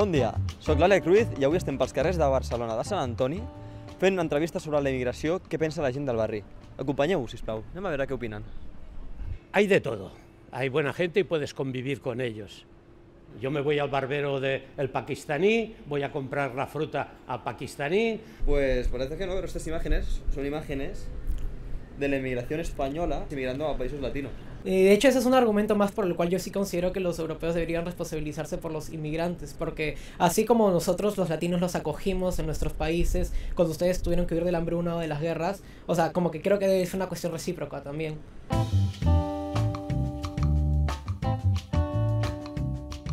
Bon dia, soc l'Alec Cruz i avui estem pels carrers de Barcelona de Sant Antoni fent una entrevista sobre la immigració, què pensa la gent del barri. Acompanyeu-ho, sisplau, anem a veure què opinan. Hay de todo, hay buena gente y puedes convivir con ellos. Yo me voy al barbero del pakistaní, voy a comprar la fruta al pakistaní. Pues parece que no, pero estas imágenes son imágenes de la inmigración española emigrando a países latinos. De hecho, ese es un argumento más por el cual yo sí considero que los europeos deberían responsabilizarse por los inmigrantes, porque así como nosotros los latinos los acogimos en nuestros países, cuando ustedes tuvieron que huir de la hambruna o de las guerras, o sea, como que creo que es una cuestión recíproca también.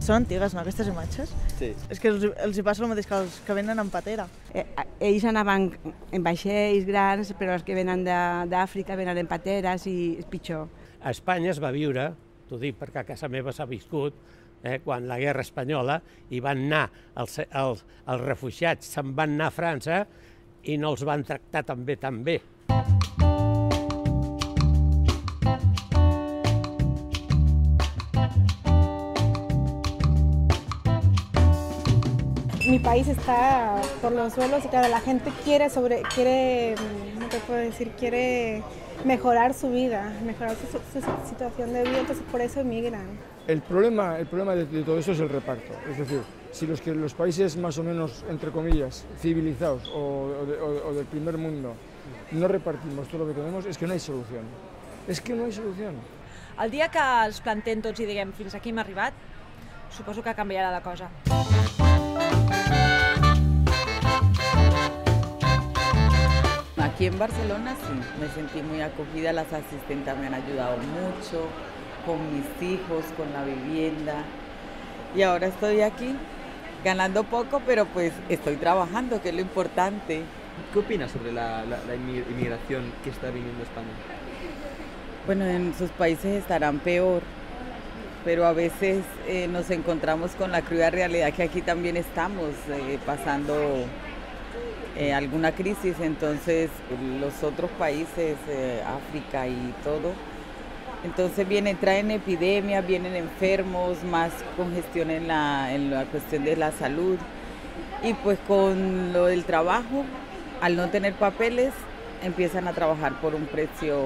Són antigues, no, aquestes imatges? Sí. És que els hi passa el mateix que els que venen en patera. Ells anaven en vaixells grans, però els que venen d'Àfrica venen en pateres i és pitjor. A Espanya es va viure, t'ho dic perquè a casa meva s'ha viscut, quan la guerra espanyola hi van anar, els refugiats se'n van anar a França i no els van tractar tan bé, tan bé. Mi país está por los suelos y claro, la gente quiere mejorar su vida, mejorar su situación de vida, entonces por eso emigran. El problema de todo eso es el reparto, es decir, si los países más o menos, entre comillas, civilizados o del primer mundo, no repartimos todo lo que tenemos, es que no hay solución. Es que no hay solución. El día que els plantem tots i diguem fins aquí hem arribat, suposo que canviarà la cosa. Aquí en Barcelona sí, me sentí muy acogida, las asistentes me han ayudado mucho, con mis hijos, con la vivienda. Y ahora estoy aquí, ganando poco, pero pues estoy trabajando, que es lo importante. ¿Qué opinas sobre la inmigración que está viniendo a España? Bueno, en sus países estarán peor, pero a veces nos encontramos con la cruda realidad que aquí también estamos pasando alguna crisis, entonces los otros países, África y todo, entonces traen epidemias, vienen enfermos, más congestión en la cuestión de la salud y pues con lo del trabajo, al no tener papeles, empiezan a trabajar por un precio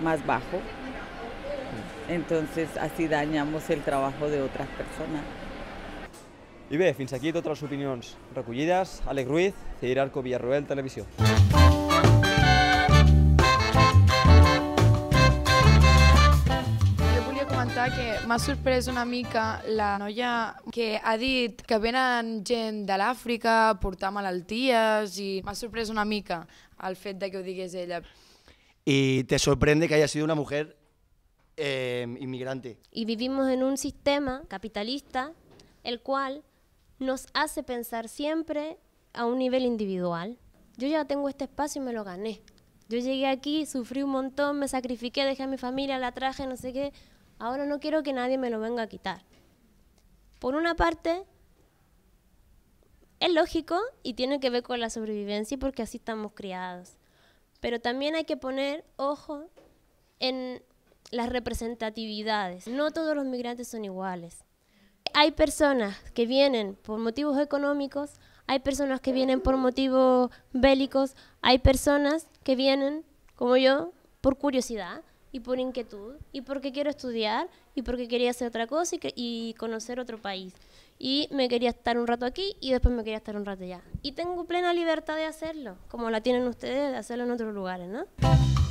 más bajo, entonces así dañamos el trabajo de otras personas. I bé, fins aquí totes les opinions recollides. Alec Ruiz, Villarroel Televisión. Jo volia comentar que m'ha sorprès una mica la noia que ha dit que venen gent de l'Àfrica a portar malalties i m'ha sorprès una mica el fet que ho digués ella. I te sorprende que haya sido una mujer inmigrante. Y vivimos en un sistema capitalista el cual nos hace pensar siempre a un nivel individual. Yo ya tengo este espacio y me lo gané. Yo llegué aquí, sufrí un montón, me sacrifiqué, dejé a mi familia, la traje, no sé qué. Ahora no quiero que nadie me lo venga a quitar. Por una parte, es lógico y tiene que ver con la sobrevivencia porque así estamos criados. Pero también hay que poner ojo en las representatividades. No todos los migrantes son iguales. Hay personas que vienen por motivos económicos, hay personas que vienen por motivos bélicos, hay personas que vienen, como yo, por curiosidad y por inquietud, y porque quiero estudiar, y porque quería hacer otra cosa y conocer otro país. Y me quería estar un rato aquí y después me quería estar un rato allá. Y tengo plena libertad de hacerlo, como la tienen ustedes de hacerlo en otros lugares, ¿no?